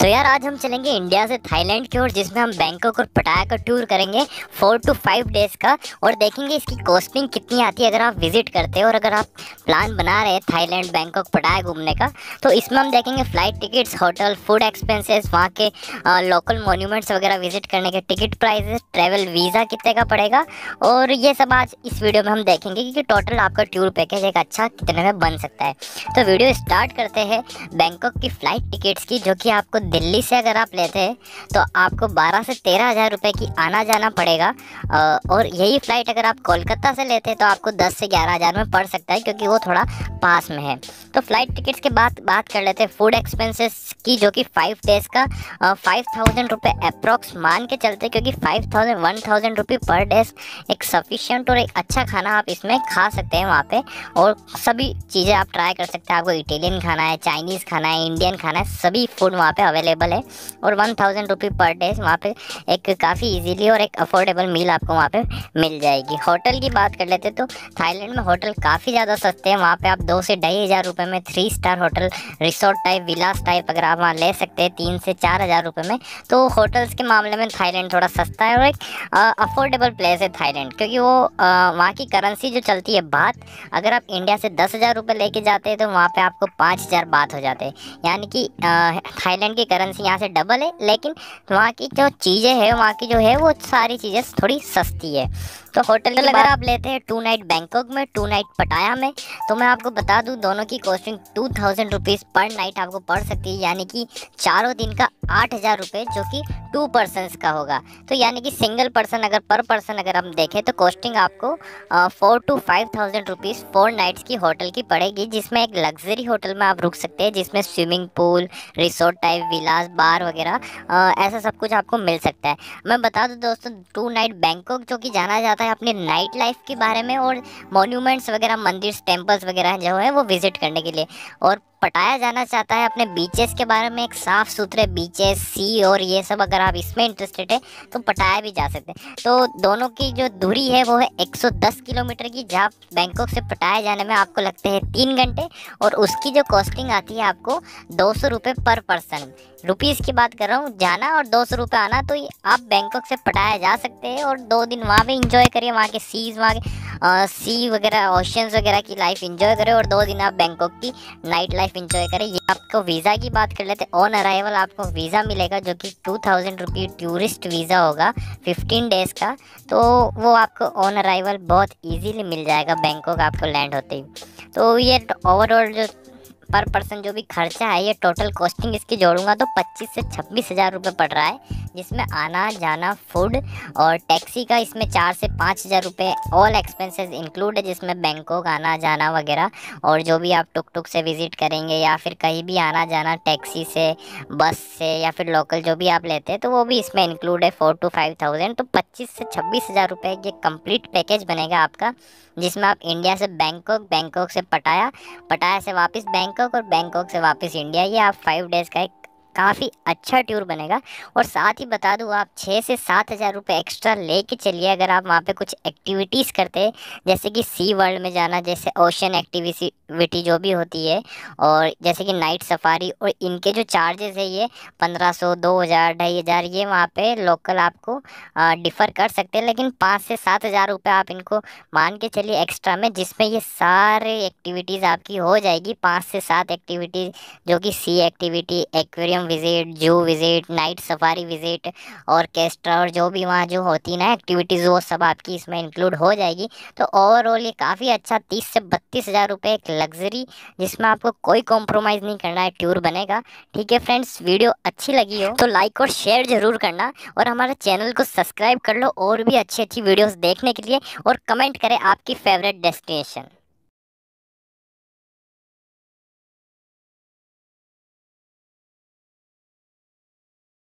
तो यार आज हम चलेंगे इंडिया से थाईलैंड की ओर, जिसमें हम बैंकॉक और पटाया का टूर करेंगे 4 to 5 डेज़ का, और देखेंगे इसकी कॉस्टिंग कितनी आती है अगर आप विजिट करते हो। और अगर आप प्लान बना रहे हैं थाईलैंड बैंकॉक पटाया घूमने का, तो इसमें हम देखेंगे flight tickets, hotel, food expenses, वहाँ के लोकल मोन्यूमेंट्स वगैरह विजिट करने के टिकट प्राइसेस, ट्रैवल वीज़ा कितने का पड़ेगा, और ये सब आज इस वीडियो में हम देखेंगे कि टोटल आपका टूर पैकेज एक अच्छा कितने में बन सकता है। तो वीडियो स्टार्ट करते हैं बैंकॉक की फ़्लाइट टिकट्स की, जो कि आपको दिल्ली से अगर आप लेते हैं तो आपको 12 से 13 हज़ार रुपये की आना जाना पड़ेगा। और यही फ़्लाइट अगर आप कोलकाता से लेते हैं तो आपको 10 से 11 हज़ार में पड़ सकता है, क्योंकि वो थोड़ा पास में है। तो फ़्लाइट टिकट्स के बाद बात कर लेते हैं फूड एक्सपेंसेस की, जो कि 5 डेज़ का 5000 रुपये अप्रॉक्स मान के चलते, क्योंकि 1000 रुपये पर डेज एक सफिशिएंट और एक अच्छा खाना आप इसमें खा सकते हैं वहाँ पे। और सभी चीज़ें आप ट्राई कर सकते हैं, आपको इटालियन खाना है, चाइनीज़ खाना है, इंडियन खाना है, सभी फूड वहाँ पे अवेलेबल है। और 1000 रुपये पर डेज वहाँ पे एक काफ़ी इजीली और एक अफोर्डेबल मील आपको वहाँ पे मिल जाएगी। होटल की बात कर लेते तो थाईलैंड में होटल काफ़ी ज़्यादा सस्ते हैं, वहाँ पर आप 2 से 2500 रुपये में 3 star hotel, resort type, villas type अगर आप वहाँ ले सकते हैं 3 से 4000 रुपये में। तो होटल्स के मामले में थाईलैंड थोड़ा सस्ता है और एक अफोर्डेबल प्लेस है थाईलैंड, क्योंकि वो वहाँ की करेंसी जो चलती है बात, अगर आप इंडिया से 10 हज़ार रुपये लेके जाते हैं तो वहाँ पे आपको 5000 बात हो जाते हैं, यानी कि थाईलैंड की करेंसी यहाँ से डबल है, लेकिन वहाँ की जो चीज़ें हैं, वहाँ की जो है वो सारी चीज़ें थोड़ी सस्ती है। तो होटल अगर आप लेते हैं 2 नाइट बैंकॉक में, 2 नाइट पटाया में, तो मैं आपको बता दूं दोनों की कॉस्टिंग 2000 रुपीज़ पर नाइट आपको पड़ सकती है, यानी कि चारों दिन का 8000 रुपये, जो कि 2 पर्सनस का होगा। तो यानी कि सिंगल पर्सन अगर पर पर्सन अगर हम देखें तो कॉस्टिंग आपको 4000 to 5000 रुपीज़ 4 नाइट्स की होटल की पड़ेगी, जिसमें एक लग्जरी होटल में आप रुक सकते हैं, जिसमें swimming pool, resort type, villas, bar वगैरह ऐसा सब कुछ आपको मिल सकता है। मैं बता दूँ दोस्तों 2 नाइट बैंकॉक जो कि जाना जाता है अपने नाइट लाइफ के बारे में और मॉन्यूमेंट्स वगैरह, मंदिर, टेम्पल्स वगैरह जो है वो विजिट करने के लिए, और पटाया जाना चाहता है अपने बीचेस के बारे में, एक साफ़ सुथरे बीचेस, सी और ये सब अगर आप इसमें इंटरेस्टेड है तो पटाया भी जा सकते हैं। तो दोनों की जो दूरी है वो है 110 किलोमीटर की, जहाँ बैंकॉक से पटाया जाने में आपको लगते हैं 3 घंटे, और उसकी जो कॉस्टिंग आती है आपको 200 रुपये पर पर्सन, रुपीज़ की बात कर रहा हूँ, जाना और 200 रुपये आना। तो आप बैंकॉक से पटाया जा सकते हैं और 2 दिन वहाँ पर इंजॉय करिए, वहाँ के सीज़, वहाँ के सी वगैरह, ओशंस वगैरह की लाइफ इंजॉय करें, और 2 दिन आप बैंकॉक की नाइट लाइफ इंजॉय करें। ये आपको वीज़ा की बात कर लेते हैं, ऑन अराइवल आपको वीज़ा मिलेगा जो कि 2000 रुपये टूरिस्ट वीज़ा होगा 15 डेज़ का, तो वो आपको ऑन अराइवल बहुत ईजीली मिल जाएगा बैंकॉक आपको लैंड होते ही। तो ये ओवरऑल जो पर पर्सन जो भी खर्चा है, ये टोटल कॉस्टिंग इसकी जोड़ूंगा तो 25 से 26 हज़ार रुपये पड़ रहा है, जिसमें आना जाना, फूड और टैक्सी का इसमें 4 से 5000 रुपये ऑल एक्सपेंसेस इंक्लूड है, जिसमें बैंकॉक आना जाना वगैरह, और जो भी आप टुक टुक से विज़िट करेंगे या फिर कहीं भी आना जाना टैक्सी से, बस से, या फिर लोकल जो भी आप लेते हैं तो वो भी इसमें इंक्लूड है 4000 to 5000। तो 25 से 26 हज़ार रुपये ये कम्प्लीट पैकेज बनेगा आपका, जिसमें आप इंडिया से बैंकॉक, बैंकॉक से पटाया, पटाया से वापस बैंकॉक और बैंकॉक से वापस इंडिया, ये आप 5 डेज़ का एक काफ़ी अच्छा टूर बनेगा। और साथ ही बता दूँ आप 6 से 7000 रुपये एक्स्ट्रा लेके चलिए अगर आप वहाँ पे कुछ एक्टिविटीज़ करते हैं, जैसे कि सी वर्ल्ड में जाना, जैसे ओशन एक्टिविटी जो भी होती है, और जैसे कि नाइट सफारी, और इनके जो चार्जेस है ये 1500, 2000, 2500, ये वहाँ पे लोकल आपको डिफ़र कर सकते हैं, लेकिन 5 से 7000 रुपये आप इनको मान के चलिए एक्स्ट्रा में, जिसमें ये सारे एक्टिविटीज़ आपकी हो जाएगी, 5 से 7 एक्टिविटीज़, जो कि sea activity, aquarium visit, zoo visit, night safari visit, orchestra और जो भी वहाँ जो होती है ना एक्टिविटीज़, वो सब आपकी इसमें इंक्लूड हो जाएगी। तो ओवरऑल ये काफ़ी अच्छा 30 से 32 हज़ार रुपये एक लग्जरी, जिसमें आपको कोई कॉम्प्रोमाइज़ नहीं करना है, टूर बनेगा। ठीक है फ्रेंड्स, वीडियो अच्छी लगी हो तो लाइक और शेयर ज़रूर करना, और हमारे चैनल को सब्सक्राइब कर लो और भी अच्छी अच्छी वीडियोज़ देखने के लिए, और कमेंट करें आपकी फेवरेट डेस्टिनेशन।